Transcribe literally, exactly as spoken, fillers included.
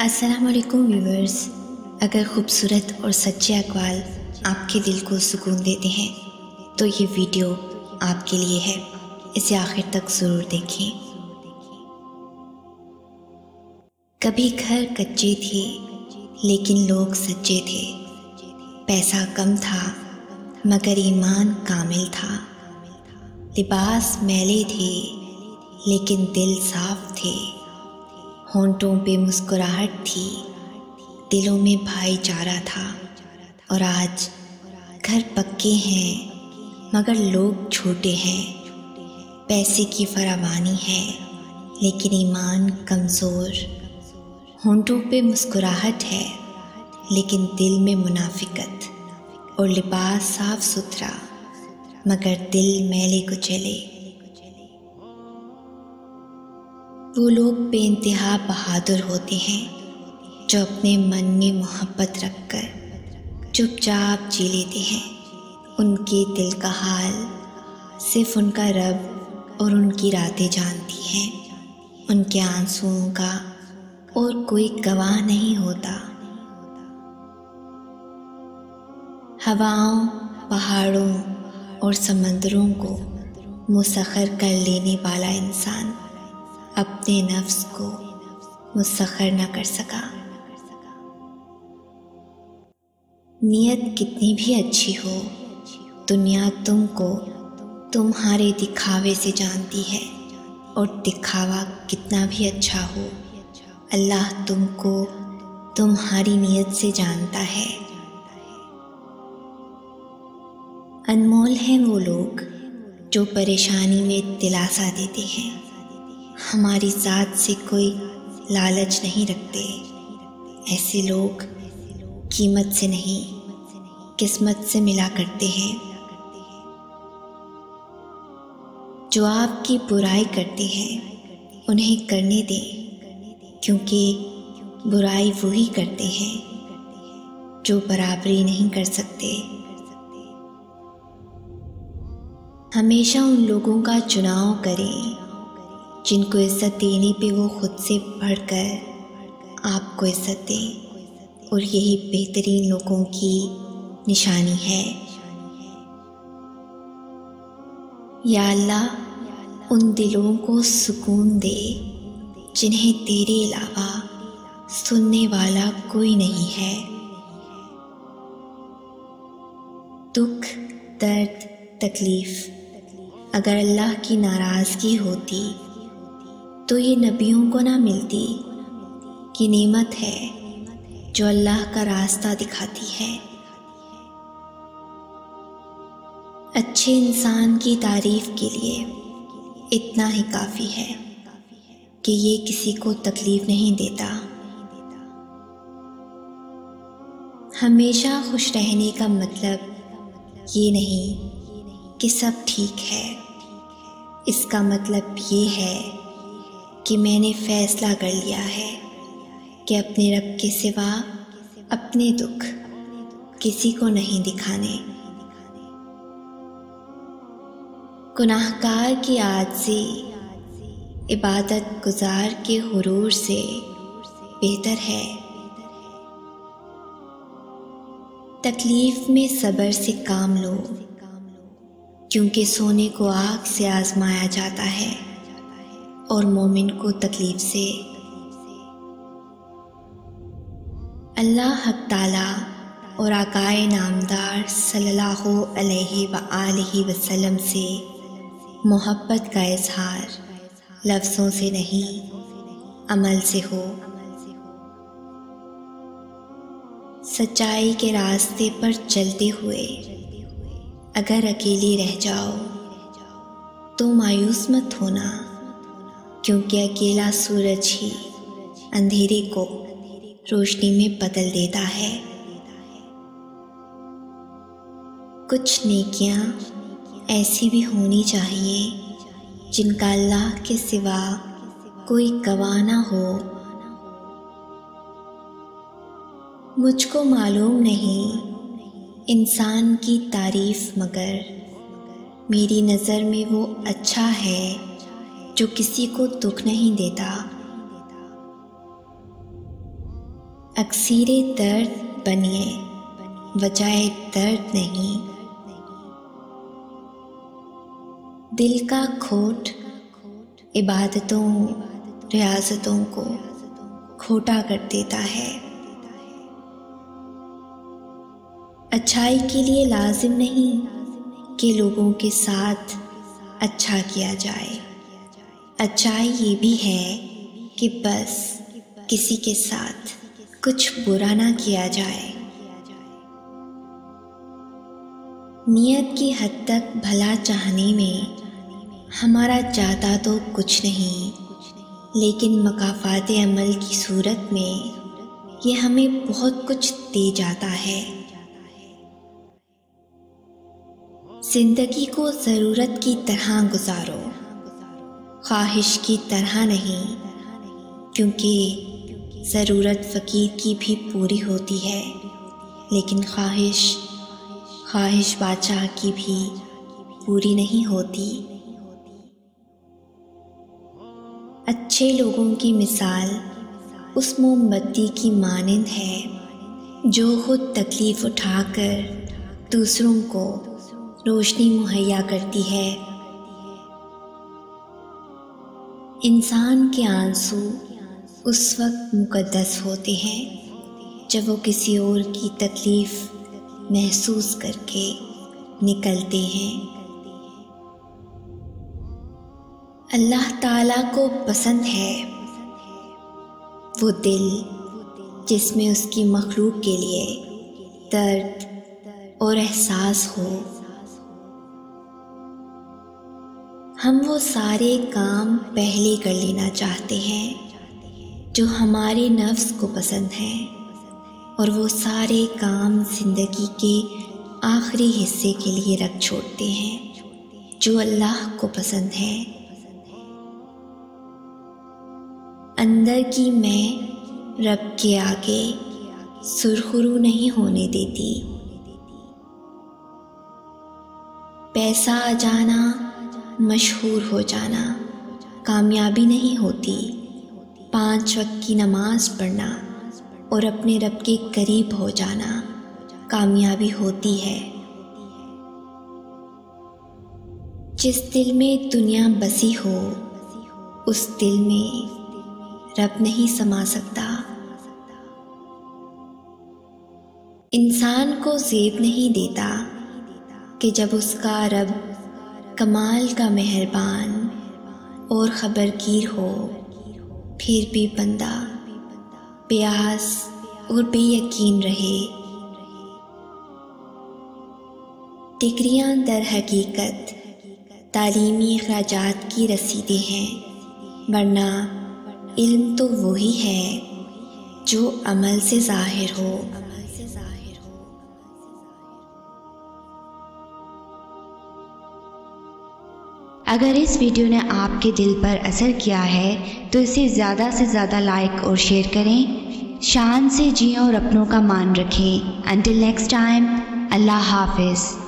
अस्सलामुअलैकुम व्यूवर्स। अगर ख़ूबसूरत और सच्चे अक़वाल आपके दिल को सुकून देते हैं तो ये वीडियो आपके लिए है, इसे आखिर तक ज़रूर देखें। कभी घर कच्चे थे लेकिन लोग सच्चे थे, पैसा कम था मगर ईमान कामिल था, लिबास मैले थे लेकिन दिल साफ थे, होंठों पे मुस्कुराहट थी दिलों में भाईचारा था। और आज घर पक्के हैं मगर लोग छोटे हैं, पैसे की फरावानी है लेकिन ईमान कमज़ोर, होंठों पे मुस्कुराहट है लेकिन दिल में मुनाफिकत, और लिबास साफ सुथरा मगर दिल मैले कुचले। वो लोग बेइंतहा बहादुर होते हैं जो अपने मन में मोहब्बत रखकर चुपचाप जी लेते हैं। उनके दिल का हाल सिर्फ उनका रब और उनकी रातें जानती हैं, उनके आंसुओं का और कोई गवाह नहीं होता। हवाओं, पहाड़ों और समंदरों को मुसखर कर लेने वाला इंसान अपने नफ्स को मुसखर न कर सका। नियत कितनी भी अच्छी हो, दुनिया तुमको तुम्हारे दिखावे से जानती है, और दिखावा कितना भी अच्छा हो अल्लाह तुमको तुम्हारी नियत से जानता है। अनमोल हैं वो लोग जो परेशानी में दिलासा देते हैं, हमारी जात से कोई लालच नहीं रखते। ऐसे लोग कीमत से नहीं किस्मत से मिला करते हैं। जो आपकी बुराई करते हैं उन्हें करने दें, क्योंकि बुराई वही करते हैं जो बराबरी नहीं कर सकते। हमेशा उन लोगों का चुनाव करें जिनको इज्जत देने पे वो खुद से बढ़कर आपको इज्जत दें, और यही बेहतरीन लोगों की निशानी है। या अल्लाह उन दिलों को सुकून दे जिन्हें तेरे अलावा सुनने वाला कोई नहीं है। दुख, दर्द, तकलीफ अगर अल्लाह की नाराज़गी होती तो ये नबियों को ना मिलती। ये नेमत है जो अल्लाह का रास्ता दिखाती है। अच्छे इंसान की तारीफ के लिए इतना ही काफ़ी है कि ये किसी को तकलीफ नहीं देता। हमेशा खुश रहने का मतलब ये नहीं कि सब ठीक है, इसका मतलब ये है कि मैंने फैसला कर लिया है कि अपने रब के सिवा अपने दुख किसी को नहीं दिखाने। गुनाहगार की आज़ी इबादत गुजार के हुरूर से बेहतर है। तकलीफ में सब्र से काम लो, क्योंकि सोने को आग से आजमाया जाता है और मोमिन को तकलीफ से। अल्लाह हक ताला और आकाए नामदार सल्लल्लाहु अलैहि व आलिहि वसल्लम से मोहब्बत का इजहार लफ्ज़ों से नहीं, अमल से हो। सच्चाई के रास्ते पर चलते हुए अगर अकेले रह जाओ तो मायूस मत होना, क्योंकि अकेला सूरज ही अंधेरे को रोशनी में बदल देता है। कुछ नेकियां ऐसी भी होनी चाहिए जिनका अल्लाह के सिवा कोई गवाह ना हो। मुझको मालूम नहीं इंसान की तारीफ, मगर मेरी नज़र में वो अच्छा है जो किसी को दुख नहीं देता। अक्सीरे दर्द बनिए वजाए दर्द नहीं। दिल का खोट इबादतों रियाजतों को खोटा कर देता है। अच्छाई के लिए लाजिम नहीं कि लोगों के साथ अच्छा किया जाए। अच्छाई ये भी है कि बस किसी के साथ कुछ बुरा ना किया जाए। नियत की हद तक भला चाहने में हमारा जाता तो कुछ नहीं, लेकिन मकाफात अमल की सूरत में ये हमें बहुत कुछ दे जाता है। जिंदगी को ज़रूरत की तरह गुजारो, ख्वाहिश की तरह नहीं, क्योंकि ज़रूरत फ़कीर की भी पूरी होती है, लेकिन ख्वाहिश ख्वाहिश बादशाह की भी पूरी नहीं होती। अच्छे लोगों की मिसाल उस मोमबत्ती की मानिंद है जो खुद तकलीफ़ उठाकर दूसरों को रोशनी मुहैया करती है। इंसान के आंसू उस वक्त मुकद्दस होते हैं जब वो किसी और की तकलीफ़ महसूस करके निकलते हैं। अल्लाह ताला को पसंद है वो दिल जिसमें उसकी मखलूक के लिए दर्द और एहसास हो। हम वो सारे काम पहले कर लेना चाहते हैं जो हमारे नफ्स को पसंद है, और वो सारे काम ज़िंदगी के आखिरी हिस्से के लिए रख छोड़ते हैं जो अल्लाह को पसंद है। अंदर की मैं रब के आगे सुरखरू नहीं होने देती। पैसा आ जाना, मशहूर हो जाना कामयाबी नहीं होती। पाँच वक्त की नमाज पढ़ना और अपने रब के करीब हो जाना कामयाबी होती है। जिस दिल में दुनिया बसी हो उस दिल में रब नहीं समा सकता। इंसान को ज़ेब नहीं देता कि जब उसका रब कमाल का मेहरबान और ख़बरगीर हो, फिर भी बंदा प्यास और बेयकीन रहे। डिग्रियाँ दर हकीकत तालीमी अखराजात की रसीदें हैं, वरना इल्म तो वही है जो अमल से ज़ाहिर हो। अगर इस वीडियो ने आपके दिल पर असर किया है तो इसे ज़्यादा से ज़्यादा लाइक और शेयर करें। शान से जिएं और अपनों का मान रखें। अंटिल नेक्स्ट टाइम, अल्लाह हाफिज़।